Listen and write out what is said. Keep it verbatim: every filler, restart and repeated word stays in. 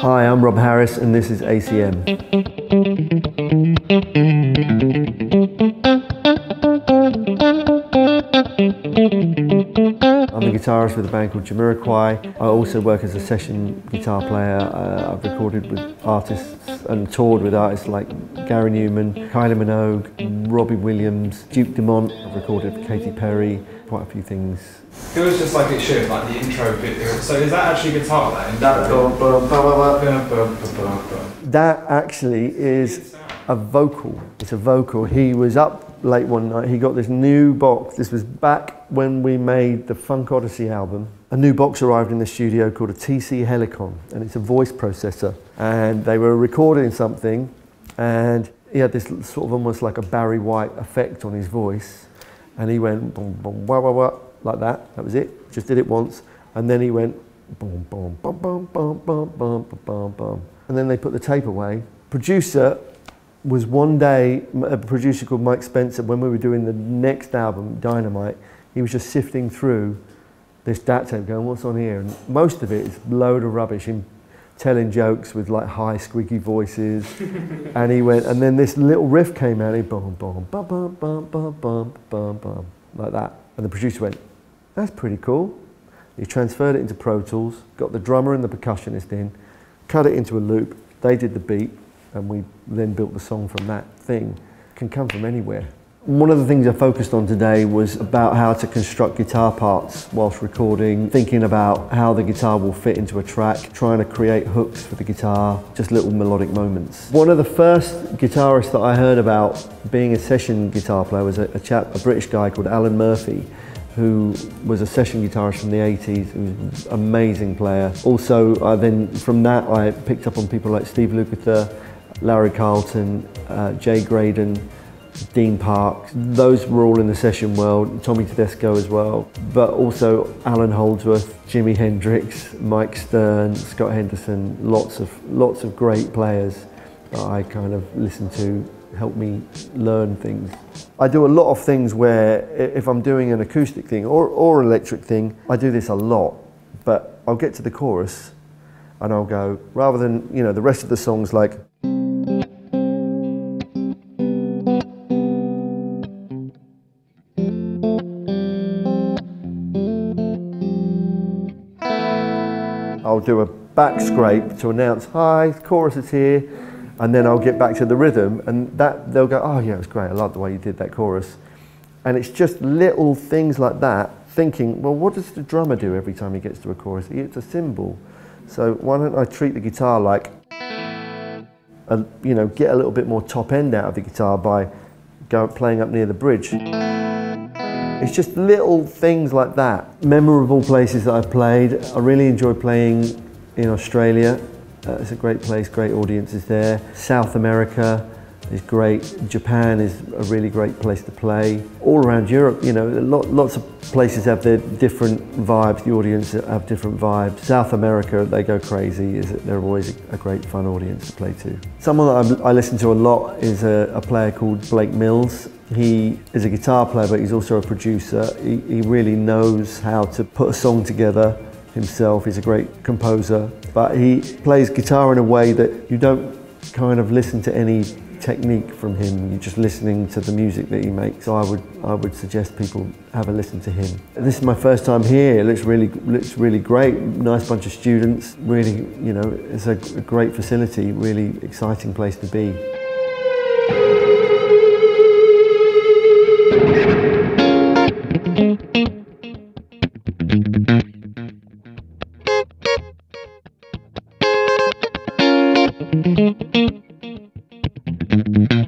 Hi, I'm Rob Harris and this is A C M. I'm a guitarist with a band called Jamiroquai. I also work as a session guitar player. Uh, I've recorded with artists and toured with artists like Gary Newman, Kylie Minogue, Robbie Williams, Duke Dumont. I've recorded with Katy Perry, quite a few things. It was just like it should, like the intro bit. So is that actually guitar then? That, that actually is a vocal. It's a vocal. He was up late one night, he got this new box. This was back when we made the Funk Odyssey album. A new box arrived in the studio called a T C Helicon, and it's a voice processor. And they were recording something, and he had this sort of almost like a Barry White effect on his voice. And he went, boom, boom, wah, wah, wah, like that. That was it, just did it once. And then he went, boom, boom, boom, boom, boom, boom, boom, boom, boom. And then they put the tape away. Producer was one day, a producer called Mike Spencer, when we were doing the next album, Dynamite, he was just sifting through this dat tape going, what's on here? And most of it is a load of rubbish, him telling jokes with like high squeaky voices. And he went, and then this little riff came out, he bum bum bum bum bum bum bum bum bum, like that. And the producer went, that's pretty cool. He transferred it into Pro Tools, got the drummer and the percussionist in, cut it into a loop, they did the beat, and we then built the song from that thing. It can come from anywhere. One of the things I focused on today was about how to construct guitar parts whilst recording, thinking about how the guitar will fit into a track, trying to create hooks for the guitar, just little melodic moments. One of the first guitarists that I heard about being a session guitar player was a, a chap, a British guy called Alan Murphy, who was a session guitarist from the eighties, who was an amazing player. Also, I then, from that, I picked up on people like Steve Lukather, Larry Carlton, uh, Jay Graydon, Dean Parks. Those were all in the session world, Tommy Tedesco as well, but also Alan Holdsworth, Jimi Hendrix, Mike Stern, Scott Henderson, lots of, lots of great players that I kind of listened to, helped me learn things. I do a lot of things where if I'm doing an acoustic thing or, or electric thing, I do this a lot, but I'll get to the chorus and I'll go, rather than, you know, the rest of the song's like, I'll do a back scrape to announce, hi, the chorus is here, and then I'll get back to the rhythm, and that they'll go, oh yeah, it was great, I love the way you did that chorus. And it's just little things like that, thinking, well, what does the drummer do every time he gets to a chorus? He hits a cymbal. So why don't I treat the guitar like, a, you know, get a little bit more top end out of the guitar by go, playing up near the bridge. It's just little things like that. Memorable places that I've played. I really enjoy playing in Australia. Uh, it's a great place, great audiences there. South America is great. Japan is a really great place to play. All around Europe, you know, lot, lots of places have their different vibes. The audience have different vibes. South America, they go crazy. They're always a great fun audience to play to. Someone that I listen to a lot is a, a player called Blake Mills. He is a guitar player, but he's also a producer. He, he really knows how to put a song together himself. He's a great composer, but he plays guitar in a way that you don't kind of listen to any technique from him. You're just listening to the music that he makes. So I would, I would suggest people have a listen to him. This is my first time here. It looks really, looks really great. Nice bunch of students. Really, you know, it's a, a great facility. Really exciting place to be. Thank you.